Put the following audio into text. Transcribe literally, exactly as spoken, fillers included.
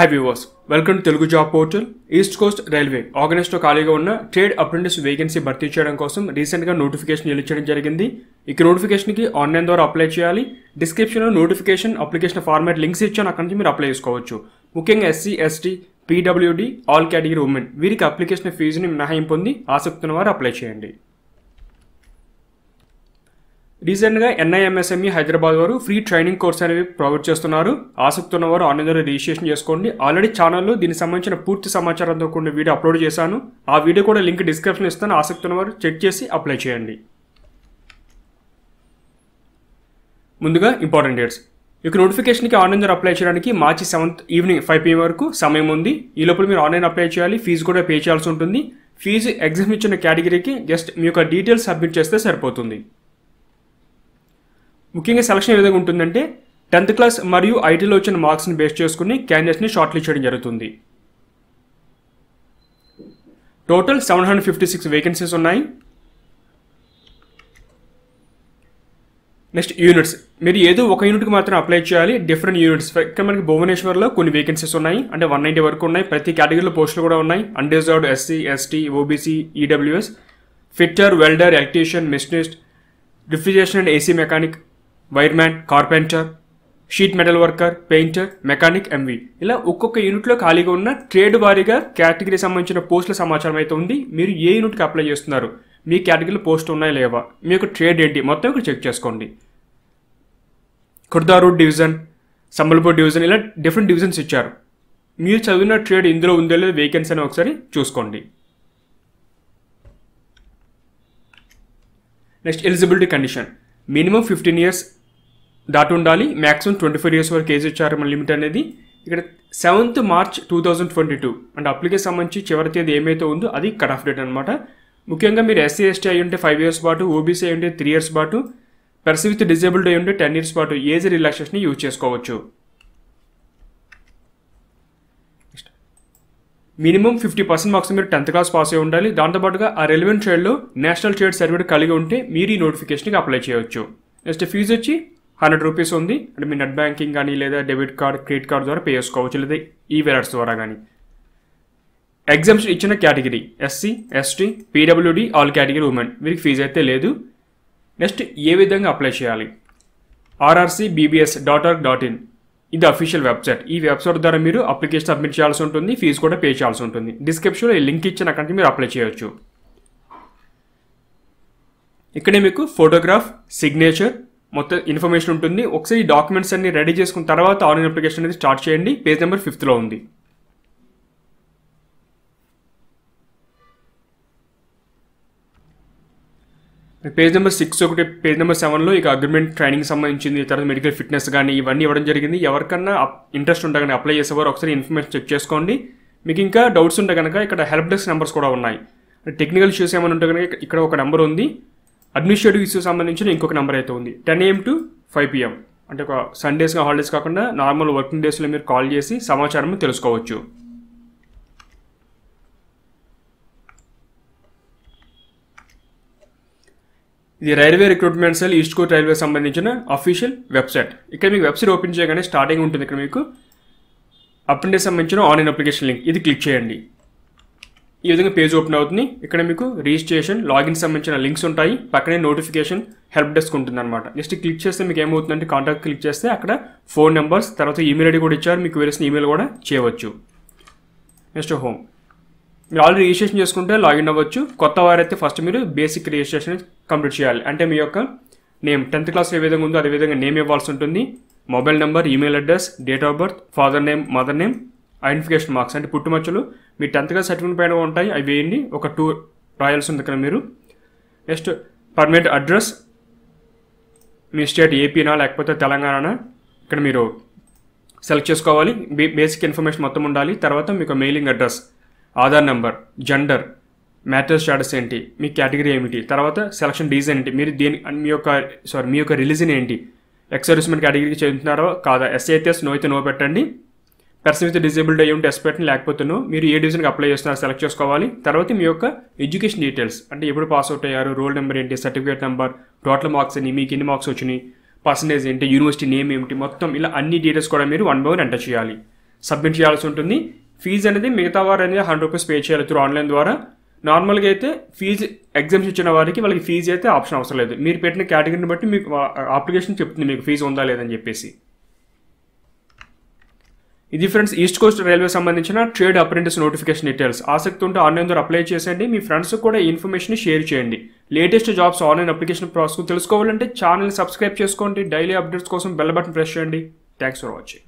Hi viewers, welcome to Telugu Job Portal. East Coast Railway organized to Kaligonna Trade Apprentice Vacancy Bharti Cheyadam kosam recent ga notification yelichadam jarigindi. Ikki notification ki online dwara apply cheyali. Description lo notification application format links ichchanu akkadi meer apply chesukovachu. Mukyanga S C S T P W D all category women viriki application fees ni minahayimpu undi. Aasakti unnaru apply cheyandi. Recent ga N I M S M E Hyderabad varu free training course అనేది provide చేస్తున్నారు. ఆసక్తి ఉన్నవారు online ద్వారా registration చేసుకోండి. Already ఛానల్లో దీనికి సంబంధించిన పూర్తి సమాచారంతో కూడిన వీడియో అప్లోడ్ చేశాను. ఆ వీడియో కూడా లింక్ డిస్క్రిప్షన్ ఇస్తాను. ఆసక్తి ఉన్నవారు చెక్ చేసి అప్లై చేయండి. ముందుగా ఇంపార్టెంట్ డేట్స్. మీకు నోటిఫికేషన్ కి ఆన్లైన్ ద్వారా అప్లై చేయడానికి March seventh evening five P M వరకు సమయం ఉంది. ఈ లోపల మీరు ఆన్లైన్ అప్లై చేయాలి. ఫీజు కూడా పే చేయాల్సి ఉంటుంది. ఫీజు ఎగ్జామ్ ఇచ్చిన కేటగిరీకి జస్ట్ మీ యొక్క డీటెయిల్స్ సబ్మిట్ చేస్తే సరిపోతుంది. ముఖ్యంగా సెలక్షన్ ఏ విధంగా ఉంటుందంటే టెన్త్ క్లాస్ మరియు ఐటీలో వచ్చిన మార్క్స్ని బేస్ చేసుకుని క్యాండిడేట్స్ని షార్ట్ లిస్ట్ చేయడం జరుగుతుంది. Total seven hundred fifty six vacancies ఉన్నాయి. నెక్స్ట్ యూనిట్స్, మీరు ఏదో ఒక యూనిట్కి మాత్రం అప్లై చేయాలి. డిఫరెంట్ యూనిట్స్ ఇక్కడ మనకి భువనేశ్వర్లో కొన్ని వేకెన్సీస్ ఉన్నాయి, అంటే వన్ నైంటీ వరకు ఉన్నాయి. ప్రతి కేటగిరీలో పోస్టులు కూడా ఉన్నాయి. Unreserved SC ST OBC EWS fitter welder electrician machinist refrigeration and A C mechanic, wireman, carpenter, sheet metal worker, painter, mechanic, M V ఇలా ఒక్కొక్క యూనిట్లో ఖాళీగా ఉన్న ట్రేడ్ వారీగా కేటగిరీ సంబంధించిన పోస్టుల సమాచారం అయితే ఉంది. మీరు ఏ యూనిట్కి అప్లై చేస్తున్నారు, మీ కేటగిరీలో పోస్ట్ ఉన్నాయా లేవా, మీ యొక్క ట్రేడ్ ఏంటి మొత్తం ఇక్కడ చెక్ చేసుకోండి. Khurda road division, Sambalpur division ఇలా డిఫరెంట్ డివిజన్స్ ఇచ్చారు. మీరు చదివిన ట్రేడ్ ఇందులో ఉందో లేదో వేకెన్సీ అని ఒకసారి చూసుకోండి. Next eligibility condition, minimum fifteen years దాటి ఉండాలి. మ్యాక్సిమం ట్వంటీ ఫోర్ ఇయర్స్ వరకు ఏజ్ ఇచ్చారు మన లిమిట్ అనేది. ఇక్కడ seventh March two thousand twenty two అంటే అప్లికేషన్ సంబంధించి చివరి తేదీ ఏమైతే ఉందో అది కట్ ఆఫ్ డేట్ అనమాట. ముఖ్యంగా మీరు ఎస్సీ ఎస్టీ అయి ఉంటే ఫైవ్ ఇయర్స్ పాటు, ఓబీసీ అయి ఉంటే త్రీ ఇయర్స్ పాటు, పర్సన్ విత్ డిజేబుల్డ్ అయి ఉంటే టెన్ ఇయర్స్ పాటు ఏజ్ రిలాక్సేషన్ యూజ్ చేసుకోవచ్చు. మినిమం ఫిఫ్టీ పర్సెంట్ మార్క్స్ మీరు టెన్త్ క్లాస్ పాస్ అయి ఉండాలి. దాంతోపాటుగా ఆ రెలివెంట్ ట్రేడ్లో నేషనల్ ట్రేడ్ సర్టిఫికేట్ కలిగి ఉంటే మీరు ఈ నోటిఫికేషన్కి అప్లై చేయవచ్చు. నెక్స్ట్ ఫీజు వచ్చి హండ్రెడ్ రూపీస్ ఉంది, అంటే మీ నెట్ బ్యాంకింగ్ కానీ లేదా డెబిట్ కార్డ్ క్రెడిట్ కార్డ్ ద్వారా పే చేసుకోవచ్చు, లేదా ఈ వెలర్స్ ద్వారా కానీ. ఎగ్జామ్షన్ ఇచ్చిన category SC ST PWD all category women వీరికి ఫీజు అయితే లేదు. నెక్స్ట్ ఏ విధంగా అప్లై చేయాలి, R R C B B S dot org dot in ఇది అఫీషియల్ వెబ్సైట్. ఈ వెబ్సైట్ ద్వారా మీరు అప్లికేషన్ సబ్మిట్ చేయాల్సి ఉంటుంది. ఫీజు కూడా పే చేయాల్సి ఉంటుంది. డిస్క్రిప్షన్లో ఈ లింక్ ఇచ్చిన అక్కడికి మీరు అప్లై చేయవచ్చు. ఇక్కడే మీకు ఫోటోగ్రాఫ్ సిగ్నేచర్ మొత్తం ఇన్ఫర్మేషన్ ఉంటుంది. ఒకసారి ఈ డాక్యుమెంట్స్ అన్ని రెడీ చేసుకున్న తర్వాత ఆన్లైన్ అప్లికేషన్ అనేది స్టార్ట్ చేయండి. పేజ్ నెంబర్ ఫిఫ్త్లో ఉంది. పేజ్ నెంబర్ సిక్స్ ఒకటి పేజ్ నెంబర్ సెవెన్లో ఇక అగ్రిమెంట్ ట్రైనింగ్ సంబంధించింది, తర్వాత మెడికల్ ఫిట్నెస్ కానీ ఇవన్నీ ఇవ్వడం జరిగింది. ఎవరికన్నా ఇంట్రెస్ట్ ఉంటే కానీ అప్లై చేసేవారు ఒకసారి ఇన్ఫర్మేషన్ చెక్ చేసుకోండి. మీకు ఇంకా డౌట్స్ ఉంటే కనుక ఇక్కడ హెల్ప్ డెస్క్ నెంబర్స్ కూడా ఉన్నాయి. టెక్నికల్ ఇష్యూస్ ఏమైనా ఉంటే కనుక ఇక్కడ ఒక నెంబర్ ఉంది. అడ్మినిస్ట్రేటివ్ ఇష్యూస్ సంబంధించిన ఇంకొక నెంబర్ అయితే ఉంది. Ten A M to five P M అంటే ఒక సండేస్గా హాలిడేస్ కాకుండా నార్మల్ వర్కింగ్ డేస్లో మీరు కాల్ చేసి సమాచారం తెలుసుకోవచ్చు. ఇది railway recruitment cell East Coast Railway సంబంధించిన అఫీషియల్ వెబ్సైట్. ఇక్కడ మీకు వెబ్సైట్ ఓపెన్ చేయగానే స్టార్టింగ్ ఉంటుంది. ఇక్కడ మీకు అప్రెంటిస్ సంబంధించిన ఆన్లైన్ అప్లికేషన్ లింక్, ఇది క్లిక్ చేయండి. ఈ విధంగా పేజ్ ఓపెన్ అవుతుంది. ఇక్కడ మీకు రిజిస్ట్రేషన్ లాగిన్ సంబంధించిన లింక్స్ ఉంటాయి. పక్కనే నోటిఫికేషన్ హెల్ప్ డెస్క్ ఉంటుంది అనమాట. జస్ట్ క్లిక్ చేస్తే మీకు ఏమవుతుందంటే కాంటాక్ట్ క్లిక్ చేస్తే అక్కడ ఫోన్ నెంబర్స్, తర్వాత ఈమెయిల్ ఐడి కూడా ఇచ్చారు. మీకు వేసిన ఈమెయిల్ కూడా చేయవచ్చు. నెక్స్ట్ హోమ్, మీరు ఆల్రెడీ రిజిస్ట్రేషన్ చేసుకుంటే లాగిన్ అవ్వచ్చు. కొత్త వారైతే ఫస్ట్ మీరు బేసిక్ రిజిస్ట్రేషన్ కంప్లీట్ చేయాలి. అంటే మీ యొక్క నేమ్ టెన్త్ క్లాస్ ఏ విధంగా ఉందో అదేవిధంగా నేమ్ ఇవ్వాల్సి ఉంటుంది. Mobile number, email address, date of birth, father name, mother name, identification marks అంటే పుట్టుమచ్చలు మీ టెన్త్ క్లాస్ సర్టిఫికేట్ పైన ఉంటాయి, అవి వేయండి. ఒక టూ రాయాల్సి ఉంది ఇక్కడ మీరు. నెక్స్ట్ పర్మనెంట్ అడ్రస్, మీ స్టేట్ ఏపీనా లేకపోతే తెలంగాణనా ఇక్కడ మీరు సెలెక్ట్ చేసుకోవాలి. బే బేసిక్ ఇన్ఫర్మేషన్ మొత్తం ఉండాలి. తర్వాత మీకు mailing address, Aadhaar number, gender, marital status ఏంటి, మీ కేటగిరీ ఏమిటి, తర్వాత సెలక్షన్ రీజన్ ఏంటి, మీరు దేని మీ యొక్క సారీ మీ యొక్క రిలీజన్ ఏంటి, ఎక్సర్విస్మెంట్ కేటగిరీకి చెందుతున్నారో కాదా, ఎస్ అయితే నో అయితే నో పెట్టండి, పర్సన్ విత్ డిజేబుల్డ్ అయ్యి ఉంటే ఎస్ పెట్టండి, లేకపోతే నో. మీరు ఏ డివిజన్కి అప్లై చేస్తున్నారో సెలెక్ట్ చేసుకోవాలి. తర్వాత మీ యొక్క ఎడ్యుకేషన్ డీటెయిల్స్ అంటే ఎప్పుడు పాస్ అవుట్ అయ్యారు, రోల్ నెంబర్ ఏంటి, సర్టిఫికేట్ నెంబర్, టోటల్ మార్క్స్ ఎన్ని, మీకు ఎన్ని మార్క్స్ వచ్చినాయి, పర్సంటేజ్ ఏంటి, యూనివర్సిటీ నేమ్ ఏమిటి, మొత్తం ఇలా అన్ని డీటెయిల్స్ కూడా మీరు వన్ బై వన్ ఎంటర్ చేయాలి. సబ్మిట్ చేయాల్సి ఉంటుంది. ఫీజు అనేది మిగతా వారు అనేది హండ్రెడ్ రూపీస్ పే చేయాలి త్రూ ఆన్లైన్ ద్వారా. నార్మల్గా అయితే ఫీజు ఎగ్జామ్స్ ఇచ్చిన వారికి వాళ్ళకి ఫీజు అయితే ఆప్షన్ అవసరం లేదు. మీరు పెట్టిన కేటగిరీని బట్టి మీకు అప్లికేషన్ చెప్తుంది మీకు ఫీజు ఉందా లేదని చెప్పేసి. ఇది ఫ్రెండ్స్ ఈస్ట్ కోస్ట్ రైల్వే సంబంధించిన ట్రేడ్ అప్రెంటిస్ నోటిఫికేషన్ డీటెయిల్స్. ఆసక్తి ఉంటే ఆన్లైన్ ద్వారా అప్లై చేసేయండి. మీ ఫ్రెండ్స్ కూడా ఈ ఇన్ఫర్మేషన్ షేర్ చేయండి. Latest jobs online application process తెలుసుకోవాలంటే ఛానల్ సబ్స్క్రైబ్ చేసుకోండి. డైలీ అప్డేట్స్ కోసం బెల్ బటన్ ప్రెస్ చేయండి. Thanks for watching.